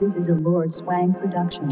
This is a Lord $wank production.